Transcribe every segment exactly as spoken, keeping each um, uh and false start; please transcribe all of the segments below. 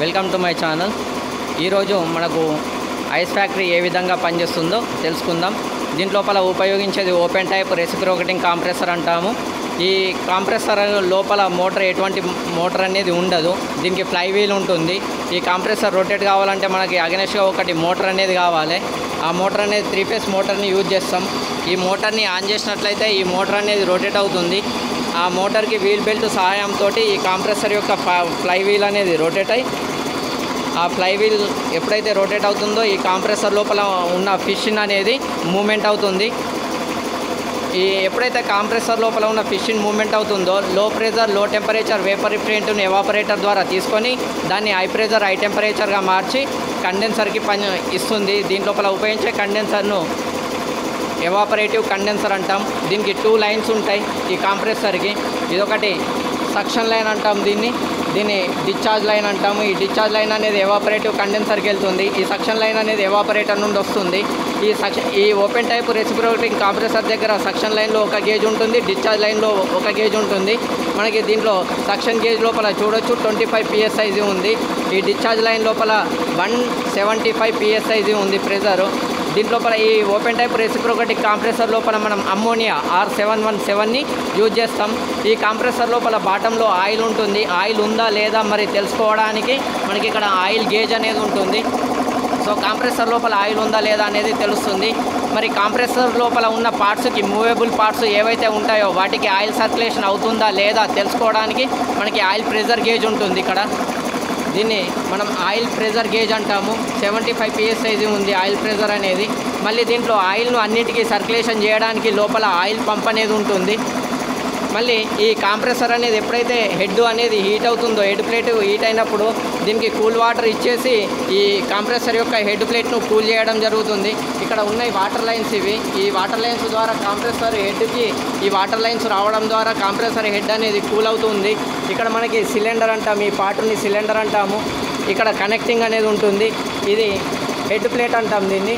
Welcome to my channel. ఈరోజు మనకు ice factory ఏ విధంగా పనిచేస్తుందో తెలుసుకుందాం। దీంట్లోపల ఉపయోగించేది ఓపెన్ టైప్ రెసిప్రోకేటింగ్ కాంప్రెసర్ అంటాము। ఈ కాంప్రెసర్ లోపల మోటార్, ఎటువంటి మోటార్ అనేది ఉండదు। దీనికి ఫ్లై వీల్ ఉంటుంది। ఈ కాంప్రెసర్ రొటేట్ కావాలంటే మనకి అగనెస్ట్గా ఒకటి మోటార్ అనేది కావాలి। ఆ మోటార్ అనేది త్రీ ఫేస్ మోటార్ని యూజ్ చేస్తాం। ఈ మోటార్ని ఆన్ చేసినట్లయితే ఈ మోటార్ అనేది రొటేట్ అవుతుంది। ఆ మోటార్కి వీల్ బెల్ట్ సహాయంతో ఈ కాంప్రెసర్ యొక్క ఫ్లై వీల్ అనేది రొటేట్ అయ్యి, ఆ ఫ్లై వీల్ ఎప్పుడైతే రొటేట్ అవుతుందో ఈ కాంప్రెసర్ లోపల ఉన్న ఫిషిన్ అనేది మూమెంట్ అవుతుంది। ఈ ఎప్పుడైతే కాంప్రెసర్ లోపల ఉన్న ఫిషిన్ మూమెంట్ అవుతుందో లో ప్రెజర్ లో టెంపరేచర్ వేపర్ రిఫ్రిజెరెంట్ను ఎవాపరేటర్ ద్వారా తీసుకొని దాన్ని హై ప్రెజర్ హై టెంపరేచర్గా మార్చి కండెన్సర్కి పని ఇస్తుంది। దీంట్లోపల ఉపయోగించే కండెన్సర్ను ఎవాపరేటివ్ కండెన్సర్ అంటాం। దీనికి టూ లైన్స్ ఉంటాయి ఈ కాంప్రెసర్కి। ఇదొకటి సక్షన్ లైన్ అంటాం, దీన్ని దీన్ని డిశ్చార్జ్ లైన్ అంటాము। ఈ డిశ్చార్జ్ లైన్ అనేది ఎవాపరేటివ్ కండెన్సర్కి వెళ్తుంది। ఈ సక్షన్ లైన్ అనేది ఎవాపరేటర్ నుండి వస్తుంది। ఈ సక్షన్ ఈ ఓపెన్ టైప్ రెసిప్రోకేటింగ్ కాంప్రెసర్ దగ్గర సక్షన్ లైన్లో ఒక గేజ్ ఉంటుంది, డిశ్చార్జ్ లైన్లో ఒక గేజ్ ఉంటుంది। మనకి దీంట్లో సక్షన్ గేజ్ లోపల చూడొచ్చు ట్వంటీ ఫైవ్ పిఎస్ఐజీ ఉంది। ఈ డిశ్చార్జ్ లైన్ లోపల వన్ సెవెంటీ ఫైవ్ పిఎస్ఐజీ ఉంది ప్రెజరు। దీంట్లోపల ఈ ఓపెన్ టైప్ రెసిప్రోకేటింగ్ కాంప్రెసర్ లోపల మనం అమ్మోనియా ఆర్ సెవెన్ వన్ సెవెన్ని యూజ్ చేస్తాం। ఈ కాంప్రెసర్ లోపల బాటంలో ఆయిల్ ఉంటుంది। ఆయిల్ ఉందా లేదా మరి తెలుసుకోవడానికి మనకి ఇక్కడ ఆయిల్ గేజ్ అనేది ఉంటుంది। సో కాంప్రెసర్ లోపల ఆయిల్ ఉందా లేదా అనేది తెలుస్తుంది। మరి కాంప్రెసర్ లోపల ఉన్న పార్ట్స్కి, మూవేబుల్ పార్ట్స్ ఏవైతే ఉంటాయో వాటికి ఆయిల్ సర్క్యులేషన్ అవుతుందా లేదా తెలుసుకోవడానికి మనకి ఆయిల్ ప్రెజర్ గేజ్ ఉంటుంది ఇక్కడ। దీన్ని మనం ఆయిల్ ప్రెజర్ గేజ్ అంటాము। సెవెంటీ ఫైవ్ పిఎస్ఐజీ ఉంది ఆయిల్ ప్రెజర్ అనేది। మళ్ళీ దీంట్లో ఆయిల్ను అన్నిటికీ సర్క్యులేషన్ చేయడానికి లోపల ఆయిల్ పంప్ అనేది ఉంటుంది। మళ్ళీ ఈ కాంప్రెసర్ అనేది ఎప్పుడైతే హెడ్ అనేది హీట్ అవుతుందో, హెడ్ ప్లేట్ హీట్ అయినప్పుడు దీనికి కూల్ వాటర్ ఇచ్చేసి ఈ కాంప్రెసర్ యొక్క హెడ్ ప్లేట్ను కూల్ చేయడం జరుగుతుంది। ఇక్కడ ఉన్న వాటర్ లైన్స్ ఇవి। ఈ వాటర్ లైన్స్ ద్వారా కాంప్రెసర్ హెడ్కి ఈ వాటర్ లైన్స్ రావడం ద్వారా కాంప్రెసర్ హెడ్ అనేది కూల్ అవుతుంది। ఇక్కడ మనకి సిలిండర్ అంటాము, ఈ పార్ట్ని సిలిండర్ అంటాము। ఇక్కడ కనెక్టింగ్ అనేది ఉంటుంది, ఇది హెడ్ ప్లేట్ అంటాం దీన్ని।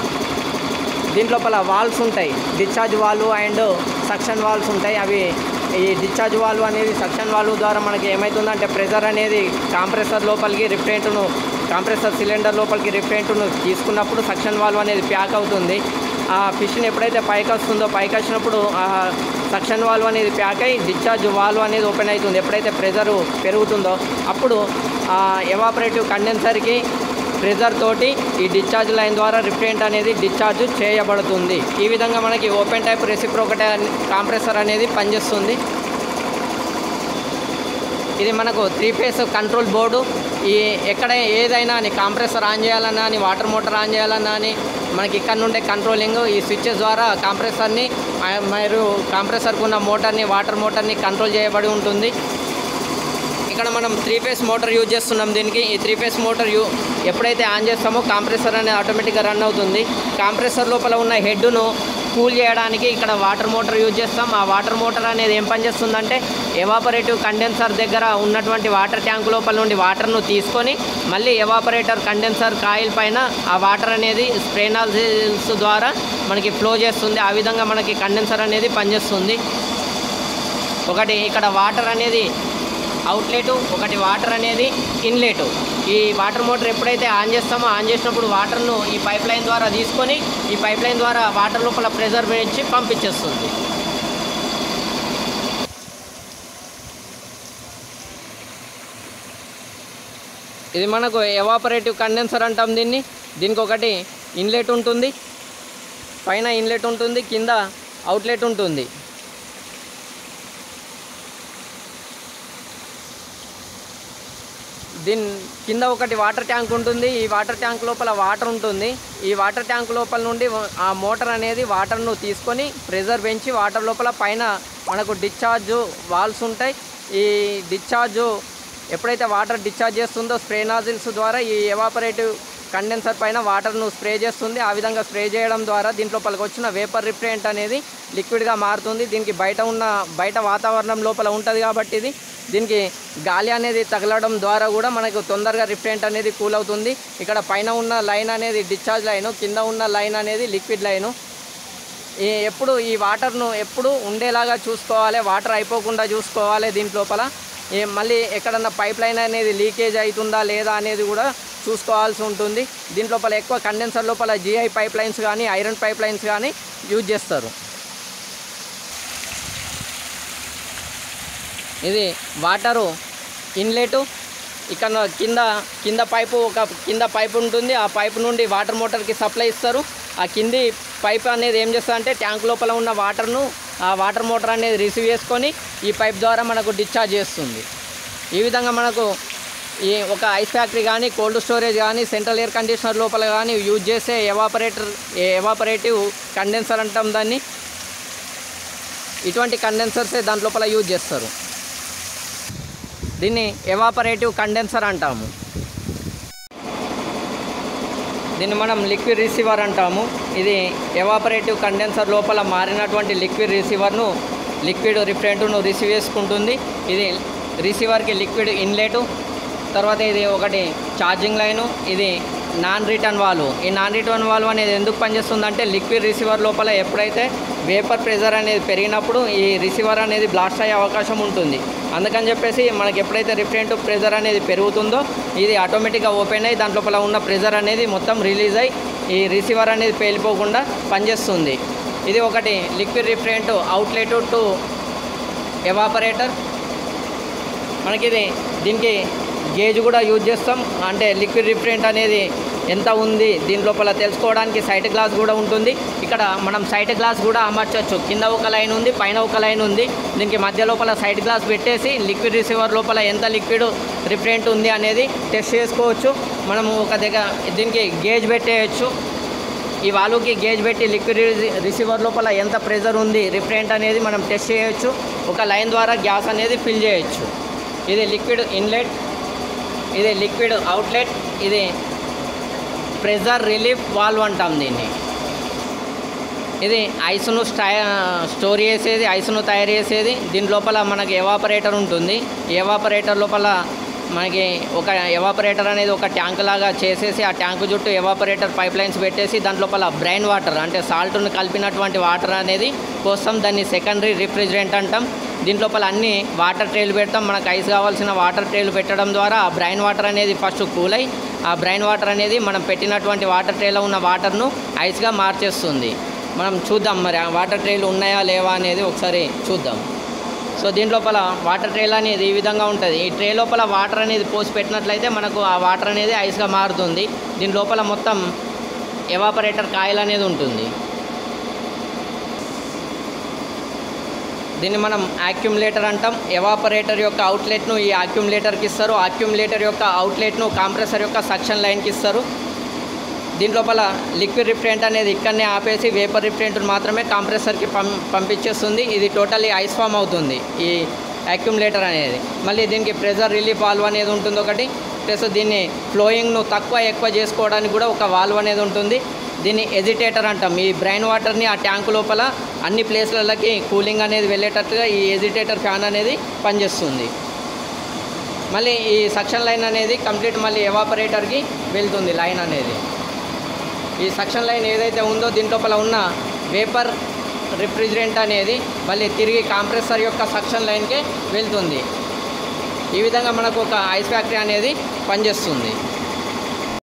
దీంట్లోపల వాల్వ్స్ ఉంటాయి, discharge valve and suction valves ఉంటాయి। అవి ఈ డిశ్చార్జ్ వాల్వ్ అనేది సక్షన్ వాల్వ్ ద్వారా మనకి ఏమవుతుందంటే ప్రెజర్ అనేది కాంప్రెసర్ లోపలికి రిఫ్రిజరెంట్ను, కాంప్రెసర్ సిలిండర్ లోపలికి రిఫ్రిజరెంట్ను తీసుకున్నప్పుడు సక్షన్ వాల్వ్ అనేది ప్యాక్ అవుతుంది। ఆ ఫిష్ని ఎప్పుడైతే పైకి వస్తుందో, పైకి వచ్చినప్పుడు ఆ సక్షన్ వాల్వ్ అనేది ప్యాక్ అయ్యి డిశ్చార్జ్ వాల్వ్ అనేది ఓపెన్ అవుతుంది। ఎప్పుడైతే ప్రెజరు పెరుగుతుందో అప్పుడు ఆ ఎవాపరేటివ్ కండెన్సర్కి ప్రెజర్ తోటి ఈ డిశ్చార్జ్ లైన్ ద్వారా రిఫ్రిజరెంట్ అనేది డిశ్చార్జ్ చేయబడుతుంది। ఈ విధంగా మనకి ఓపెన్ టైప్ రెసిప్రోకేటింగ్ కాంప్రెసర్ అనేది పనిచేస్తుంది। ఇది మనకు త్రీ ఫేస్ కంట్రోల్ బోర్డు। ఈ ఎక్కడ ఏదైనా అని కాంప్రెసర్ ఆన్ చేయాలన్నా అని, వాటర్ మోటార్ ఆన్ చేయాలన్నా అని మనకి ఇక్కడ నుండే కంట్రోలింగ్ ఈ స్విచ్చెస్ ద్వారా కాంప్రెసర్ని, మీరు కాంప్రెసర్కు ఉన్న మోటార్ని, వాటర్ మోటార్ని కంట్రోల్ చేయబడి ఉంటుంది। ఇక్కడ మనం త్రీ ఫేస్ మోటార్ యూజ్ చేస్తున్నాం దీనికి। ఈ త్రీ ఫేస్ మోటార్ యూ ఎప్పుడైతే ఆన్ చేస్తామో కాంప్రెసర్ అనేది ఆటోమేటిక్గా రన్ అవుతుంది। కాంప్రెసర్ లోపల ఉన్న హెడ్ను కూల్ చేయడానికి ఇక్కడ వాటర్ మోటార్ యూజ్ చేస్తాం। ఆ వాటర్ మోటార్ అనేది ఏం పనిచేస్తుందంటే ఎవాపరేటివ్ కండెన్సర్ దగ్గర ఉన్నటువంటి వాటర్ ట్యాంక్ లోపల నుండి వాటర్ను తీసుకొని మళ్ళీ ఎవాపరేటర్ కండెన్సర్ కాయిల్ పైన ఆ వాటర్ అనేది స్ప్రే నాజిల్స్ ద్వారా మనకి ఫ్లో చేస్తుంది। ఆ విధంగా మనకి కండెన్సర్ అనేది పనిచేస్తుంది। ఒకటి ఇక్కడ వాటర్ అనేది అవుట్లెటు, ఒకటి వాటర్ అనేది ఇన్లెటు। ఈ వాటర్ మోటార్ ఎప్పుడైతే ఆన్ చేస్తామో, ఆన్ చేసినప్పుడు వాటర్ను ఈ పైప్ లైన్ ద్వారా తీసుకొని ఈ పైప్ లైన్ ద్వారా వాటర్ లోపల ప్రెజర్ పెంచి పంపించేస్తుంది। ఇది మనకు ఎవాపరేటివ్ కండెన్సర్ అంటాం దీన్ని। దీనికి ఒకటి ఇన్లెట్ ఉంటుంది, పైన ఇన్లెట్ ఉంటుంది, కింద అవుట్లెట్ ఉంటుంది। దీని కింద ఒకటి వాటర్ ట్యాంక్ ఉంటుంది, ఈ వాటర్ ట్యాంక్ లోపల వాటర్ ఉంటుంది। ఈ వాటర్ ట్యాంక్ లోపల నుండి ఆ మోటార్ అనేది వాటర్ను తీసుకొని ప్రెజర్ పెంచి వాటర్ లోపల, పైన మనకు డిశ్చార్జ్ వాల్వ్స్ ఉంటాయి। ఈ డిశ్చార్జ్ ఎప్పుడైతే వాటర్ డిశ్చార్జ్ చేస్తుందో స్ప్రే నాజిల్స్ ద్వారా ఈ ఎవాపరేటివ్ కండెన్సర్ పైన వాటర్ను స్ప్రే చేస్తుంది। ఆ విధంగా స్ప్రే చేయడం ద్వారా దీంట్లోపలికి వచ్చిన వేపర్ రిఫ్రిజరెంట్ అనేది లిక్విడ్గా మారుతుంది। దీనికి బయట ఉన్న బయట వాతావరణం లోపల ఉంటుంది కాబట్టి ఇది దీనికి గాలి అనేది తగలడం ద్వారా కూడా మనకు తొందరగా రిఫ్రిజరెంట్ అనేది కూల్ అవుతుంది। ఇక్కడ పైన ఉన్న లైన్ అనేది డిశ్చార్జ్ లైను, కింద ఉన్న లైన్ అనేది లిక్విడ్ లైను। ఈ ఎప్పుడు ఈ వాటర్ను ఎప్పుడు ఉండేలాగా చూసుకోవాలి, వాటర్ అయిపోకుండా చూసుకోవాలి దీంట్లోపల। మళ్ళీ ఎక్కడన్నా పైప్ లైన్ అనేది లీకేజ్ అవుతుందా లేదా అనేది కూడా చూసుకోవాల్సి ఉంటుంది. దీని లోపల ఎక్కువ కండెన్సర్ లోపల జిఐ పైప్ లైన్స్ కానీ ఐరన్ పైప్ లైన్స్ కానీ యూజ్ చేస్తారు. ఇది వాటరు ఇన్లెట్, ఇక్కడ కింద కింద పైపు ఒక కింద పైపు ఉంటుంది, ఆ పైపు నుండి వాటర్ మోటార్కి సప్లై ఇస్తారు. ఆ కింది పైప్ అనేది ఏం చేస్తారంటే ట్యాంక్ లోపల ఉన్న వాటర్ను ఆ వాటర్ మోటార్ అనేది రిసీవ్ చేసుకొని ఈ పైప్ ద్వారా మనకు డిశ్చార్జ్ చేస్తుంది. ఈ విధంగా మనకు ఈ ఒక ఐస్ ఫ్యాక్టరీ కానీ కోల్డ్ స్టోరేజ్ కానీ సెంట్రల్ ఎయిర్ కండిషనర్ లోపల కానీ యూజ్ చేసే ఎవాపరేటర్ ఎవాపరేటివ్ కండెన్సర్ అంటాం దాన్ని. ఇటువంటి కండెన్సర్సే దాని లోపల యూజ్ చేస్తారు. దీన్ని ఎవాపరేటివ్ కండెన్సర్ అంటాము. దీన్ని మనం లిక్విడ్ రిసీవర్ అంటాము. ఇది ఎవాపరేటివ్ కండెన్సర్ లోపల మారినటువంటి లిక్విడ్ రిసీవర్ను లిక్విడ్ రిఫ్రెంట్ను రిసీవ్ చేసుకుంటుంది. ఇది రిసీవర్కి లిక్విడ్ ఇన్లెట్, తర్వాత ఇది ఒకటి ఛార్జింగ్ లైను, ఇది నాన్ రిటర్న్ వాల్వ్. ఈ నాన్ రిటర్న్ వాల్వ్ అనేది ఎందుకు పనిచేస్తుందంటే లిక్విడ్ రిసీవర్ లోపల ఎప్పుడైతే వేపర్ ప్రెజర్ అనేది పెరిగినప్పుడు ఈ రిసీవర్ అనేది బ్లాస్ట్ అయ్యే అవకాశం ఉంటుంది. అందుకని చెప్పేసి మనకి ఎప్పుడైతే రిఫరెంట్ ప్రెజర్ అనేది పెరుగుతుందో ఇది ఆటోమేటిక్గా ఓపెన్ అయ్యి దాని లోపల ఉన్న ప్రెజర్ అనేది మొత్తం రిలీజ్ అయ్యి ఈ రిసీవర్ అనేది పేలిపోకుండా పనిచేస్తుంది. ఇది ఒకటి liquid refrigerant outlet to evaporator. మనకిది దీనికి గేజ్ కూడా యూజ్ చేస్తాం, అంటే లిక్విడ్ రిఫరెంట్ అనేది ఎంత ఉంది దీని లోపల తెలుసుకోవడానికి సైట్ గ్లాస్ కూడా ఉంటుంది. ఇక్కడ మనం సైట్ గ్లాస్ కూడా అమర్చవచ్చు. కింద ఒక లైన్ ఉంది, పైన ఒక లైన్ ఉంది, దీనికి మధ్య లోపల సైట్ గ్లాస్ పెట్టేసి లిక్విడ్ రిసీవర్ లోపల ఎంత లిక్విడ్ రిఫరెంట్ ఉంది అనేది టెస్ట్ చేసుకోవచ్చు. మనము ఒక దగ్గర దీనికి గేజ్ పెట్టేయచ్చు. ఈ వాల్వ్కి గేజ్ పెట్టి లిక్విడ్ రిసీవర్ లోపల ఎంత ప్రెజర్ ఉంది రిఫరెంట్ అనేది మనం టెస్ట్ చేయొచ్చు. ఒక లైన్ ద్వారా గ్యాస్ అనేది ఫిల్ చేయొచ్చు. ఇది లిక్విడ్ ఇన్లెట్, ఇది లిక్విడ్ అవుట్లెట్, ఇది ప్రెజర్ రిలీఫ్ వాల్వ్ అంటాం దీన్ని. ఇది ఐస్ను స్టోర్ చేసేది, ఐస్ను తయారు చేసేది. దీని లోపల మనకి ఎవాపరేటర్ ఉంటుంది. ఎవాపరేటర్ లోపల మనకి ఒక ఎవాపరేటర్ అనేది ఒక ట్యాంక్ లాగా చేసేసి ఆ ట్యాంకు చుట్టూ ఎవాపరేటర్ పైప్ లైన్స్ పెట్టేసి దాని లోపల బ్రైన్ వాటర్ అంటే సాల్ట్ను కలిపినటువంటి వాటర్ అనేది కోసం దాన్ని సెకండరీ రిఫ్రిజిరెంట్ అంటాం. దీంట్లో లోపల అన్ని వాటర్ ట్రేలు పెడతాం. మనకు ఐస్ కావాల్సిన వాటర్ ట్రేలు పెట్టడం ద్వారా ఆ బ్రైన్ వాటర్ అనేది ఫస్ట్ కూల్ అయ్యి ఆ బ్రైన్ వాటర్ అనేది మనం పెట్టినటువంటి వాటర్ ట్రేలో ఉన్న వాటర్ను ఐస్గా మార్చేస్తుంది. మనం చూద్దాం మరి ఆ వాటర్ ట్రేలు ఉన్నాయా లేవా అనేది ఒకసారి చూద్దాం. సో దీంట్లో లోపల వాటర్ ట్రేలు అనేది ఈ విధంగా ఉంటుంది. ఈ ట్రే లోపల వాటర్ అనేది పోసి పెట్టినట్లయితే మనకు ఆ వాటర్ అనేది ఐస్గా మారుతుంది. దీని లోపల మొత్తం ఎవాపరేటర్ కాయిల్ అనేది ఉంటుంది. దీన్ని మనం యాక్యుమ్యులేటర్ అంటాం. ఎవాపరేటర్ యొక్క అవుట్లెట్ను ఈ యాక్యుమ్యులేటర్కి ఇస్తారు, యాక్యుమ్యులేటర్ యొక్క అవుట్లెట్ను కాంప్రెసర్ యొక్క సక్షన్ లైన్కి ఇస్తారు. దీని లోపల లిక్విడ్ రిఫరెంట్ అనేది ఇక్కడనే ఆపేసి వేపర్ రిఫరెంట్ను మాత్రమే కాంప్రెసర్కి పం పంపించేస్తుంది. ఇది టోటల్లీ ఐస్ ఫామ్ అవుతుంది ఈ యాక్యుమ్యులేటర్ అనేది. మళ్ళీ దీనికి ప్రెజర్ రిలీఫ్ వాల్వ్ అనేది ఉంటుంది ఒకటి, ప్లస్ దీన్ని ఫ్లోయింగ్ను తక్కువ ఎక్కువ చేసుకోవడానికి కూడా ఒక వాల్వ్ అనేది ఉంటుంది. దీన్ని ఎజిటేటర్ అంటాం. ఈ బ్రైన్ వాటర్ని ఆ ట్యాంకు లోపల అన్ని ప్లేస్లకి కూలింగ్ అనేది వెళ్ళేటట్టుగా ఈ ఎజిటేటర్ ఫ్యాన్ అనేది పనిచేస్తుంది. మళ్ళీ ఈ సక్షన్ లైన్ అనేది కంప్లీట్ మళ్ళీ ఎవాపరేటర్కి వెళ్తుంది లైన్ అనేది. ఈ సక్షన్ లైన్ ఏదైతే ఉందో దీని లోపల ఉన్న వేపర్ రిఫ్రిజిరెంట్ అనేది మళ్ళీ తిరిగి కాంప్రెసర్ యొక్క సక్షన్ లైన్కే వెళ్తుంది. ఈ విధంగా మనకు ఒక ఐస్ ఫ్యాక్టరీ అనేది పనిచేస్తుంది.